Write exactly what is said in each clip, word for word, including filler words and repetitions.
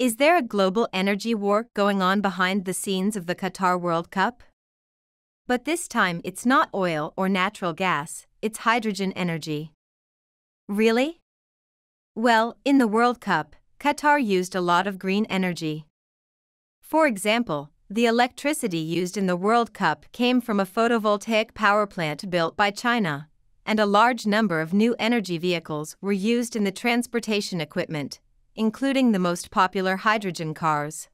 Is there a global energy war going on behind the scenes of the Qatar World Cup? But this time it's not oil or natural gas, it's hydrogen energy. Really? Well, in the World Cup, Qatar used a lot of green energy. For example, the electricity used in the World Cup came from a photovoltaic power plant built by China, and a large number of new energy vehicles were used in the transportation equipment, including the most popular hydrogen cars.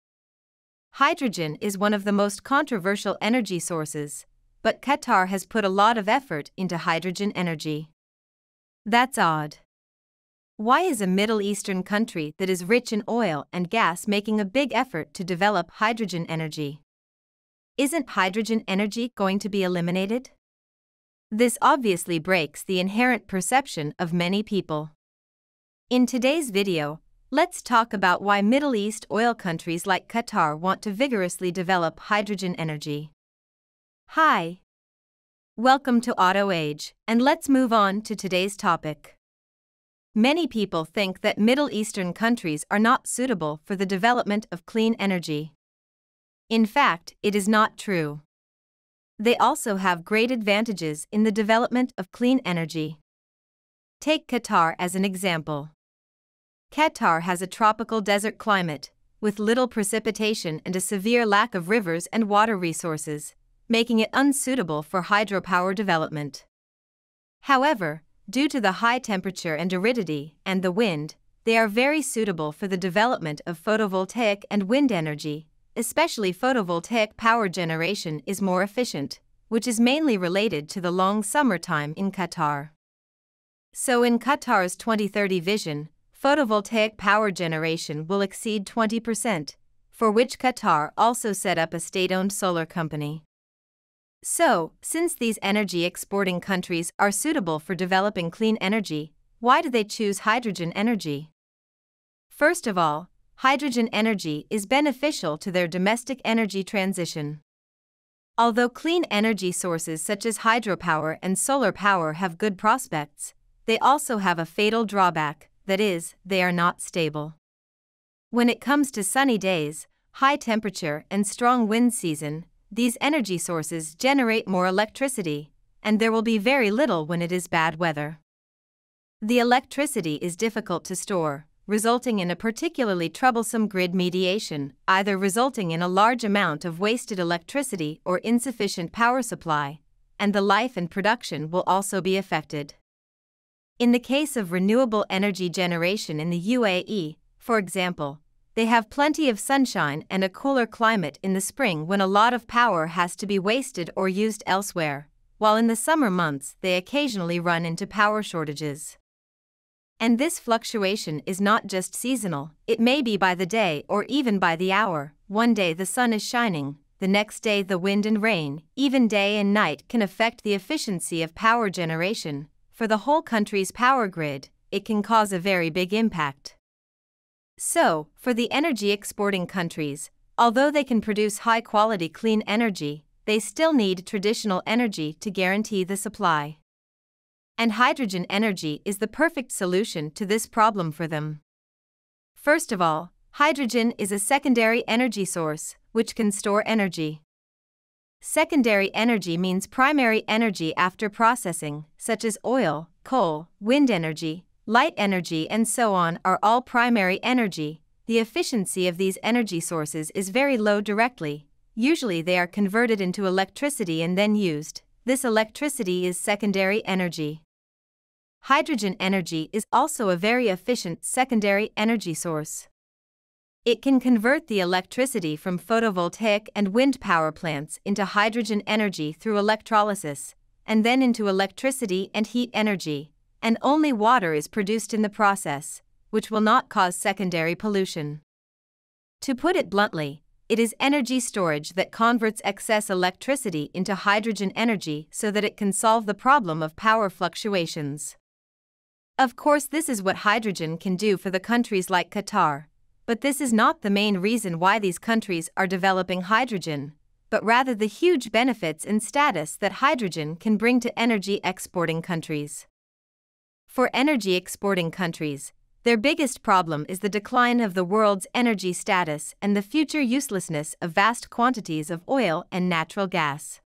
Hydrogen is one of the most controversial energy sources, but Qatar has put a lot of effort into hydrogen energy. That's odd. Why is a Middle Eastern country that is rich in oil and gas making a big effort to develop hydrogen energy? Isn't hydrogen energy going to be eliminated? This obviously breaks the inherent perception of many people. In today's video, let's talk about why Middle East oil countries like Qatar want to vigorously develop hydrogen energy. Hi! Welcome to Auto Age, and let's move on to today's topic. Many people think that Middle Eastern countries are not suitable for the development of clean energy. In fact, it is not true. They also have great advantages in the development of clean energy. Take Qatar as an example. Qatar has a tropical desert climate, with little precipitation and a severe lack of rivers and water resources, making it unsuitable for hydropower development. However, due to the high temperature and aridity and the wind, they are very suitable for the development of photovoltaic and wind energy, especially photovoltaic power generation is more efficient, which is mainly related to the long summertime in Qatar. So in Qatar's twenty thirty vision, photovoltaic power generation will exceed twenty percent, for which Qatar also set up a state-owned solar company. So, since these energy-exporting countries are suitable for developing clean energy, why do they choose hydrogen energy? First of all, hydrogen energy is beneficial to their domestic energy transition. Although clean energy sources such as hydropower and solar power have good prospects, they also have a fatal drawback. That is, they are not stable. When it comes to sunny days, high temperature and strong wind season, these energy sources generate more electricity, and there will be very little when it is bad weather. The electricity is difficult to store, resulting in a particularly troublesome grid mediation, either resulting in a large amount of wasted electricity or insufficient power supply, and the life and production will also be affected. In the case of renewable energy generation in the U A E, for example, they have plenty of sunshine and a cooler climate in the spring when a lot of power has to be wasted or used elsewhere, while in the summer months they occasionally run into power shortages. And this fluctuation is not just seasonal, it may be by the day or even by the hour. One day the sun is shining, the next day the wind and rain. Even day and night can affect the efficiency of power generation. For the whole country's power grid, it can cause a very big impact. So, for the energy-exporting countries, although they can produce high-quality clean energy, they still need traditional energy to guarantee the supply. And hydrogen energy is the perfect solution to this problem for them. First of all, hydrogen is a secondary energy source, which can store energy. Secondary energy means primary energy after processing, such as oil, coal, wind energy, light energy and so on are all primary energy. The efficiency of these energy sources is very low directly. Usually they are converted into electricity and then used. This electricity is secondary energy. Hydrogen energy is also a very efficient secondary energy source. It can convert the electricity from photovoltaic and wind power plants into hydrogen energy through electrolysis, and then into electricity and heat energy, and only water is produced in the process, which will not cause secondary pollution. To put it bluntly, it is energy storage that converts excess electricity into hydrogen energy so that it can solve the problem of power fluctuations. Of course, this is what hydrogen can do for the countries like Qatar. But this is not the main reason why these countries are developing hydrogen, but rather the huge benefits and status that hydrogen can bring to energy exporting countries. For energy exporting countries, Their biggest problem is the decline of the world's energy status and the future uselessness of vast quantities of oil and natural gas.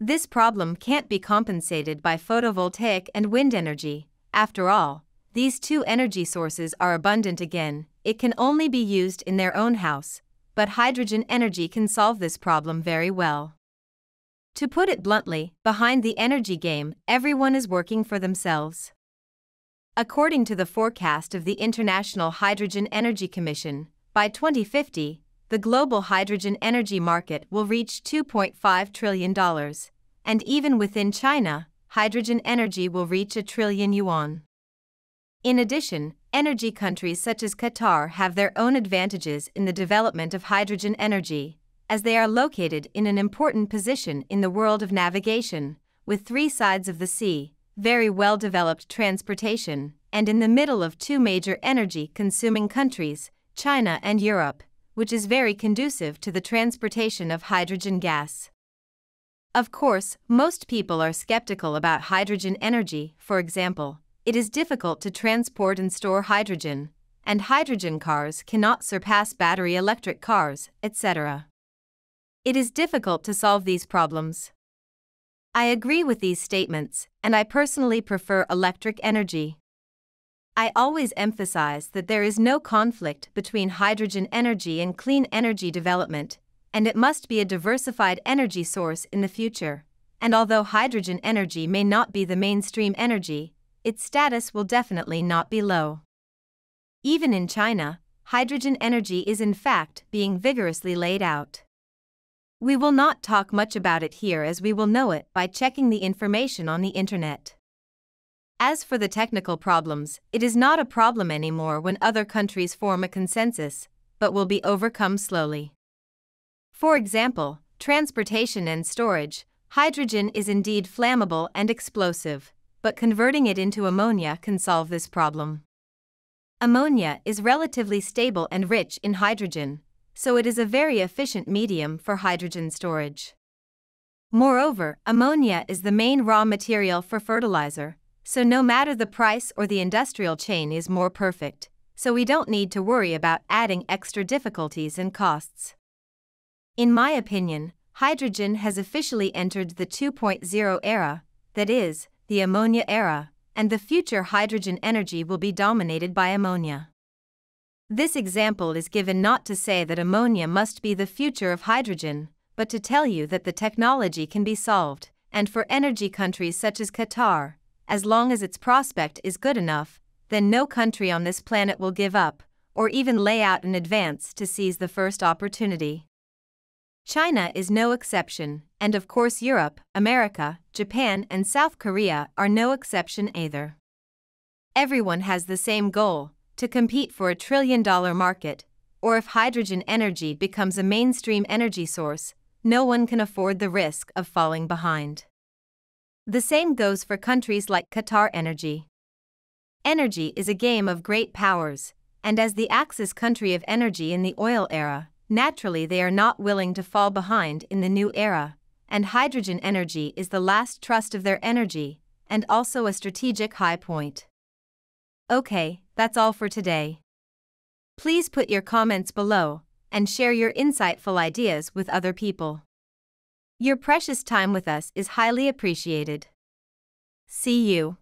This problem can't be compensated by photovoltaic and wind energy. After all, these two energy sources are abundant again, it can only be used in their own house, but hydrogen energy can solve this problem very well. To put it bluntly, behind the energy game, everyone is working for themselves. According to the forecast of the International Hydrogen Energy Commission, by twenty fifty, the global hydrogen energy market will reach two point five trillion dollars, and even within China, hydrogen energy will reach a trillion yuan. In addition, energy countries such as Qatar have their own advantages in the development of hydrogen energy, as they are located in an important position in the world of navigation, with three sides of the sea, very well-developed transportation, and in the middle of two major energy-consuming countries, China and Europe, which is very conducive to the transportation of hydrogen gas. Of course, most people are skeptical about hydrogen energy. For example, it is difficult to transport and store hydrogen, and hydrogen cars cannot surpass battery electric cars, et cetera. It is difficult to solve these problems. I agree with these statements, and I personally prefer electric energy. I always emphasize that there is no conflict between hydrogen energy and clean energy development, and it must be a diversified energy source in the future. And although hydrogen energy may not be the mainstream energy, its status will definitely not be low. Even in China, hydrogen energy is in fact being vigorously laid out. We will not talk much about it here as we will know it by checking the information on the internet. As for the technical problems, it is not a problem anymore when other countries form a consensus, but will be overcome slowly. For example, transportation and storage, hydrogen is indeed flammable and explosive, but converting it into ammonia can solve this problem. Ammonia is relatively stable and rich in hydrogen, so it is a very efficient medium for hydrogen storage. Moreover, ammonia is the main raw material for fertilizer, so no matter the price or the industrial chain is more perfect, so we don't need to worry about adding extra difficulties and costs. In my opinion, hydrogen has officially entered the two point oh era, that is, the ammonia era, and the future hydrogen energy will be dominated by ammonia. This example is given not to say that ammonia must be the future of hydrogen, but to tell you that the technology can be solved, and for energy countries such as Qatar, as long as its prospect is good enough, then no country on this planet will give up, or even lay out in advance to seize the first opportunity. China is no exception, and of course Europe, America, Japan and South Korea are no exception either. Everyone has the same goal: to compete for a trillion-dollar market, or if hydrogen energy becomes a mainstream energy source, no one can afford the risk of falling behind. The same goes for countries like Qatar Energy. Energy is a game of great powers, and as the Axis country of energy in the oil era, naturally they are not willing to fall behind in the new era, and hydrogen energy is the last trust of their energy, and also a strategic high point. Okay, that's all for today. Please put your comments below and share your insightful ideas with other people. Your precious time with us is highly appreciated. See you.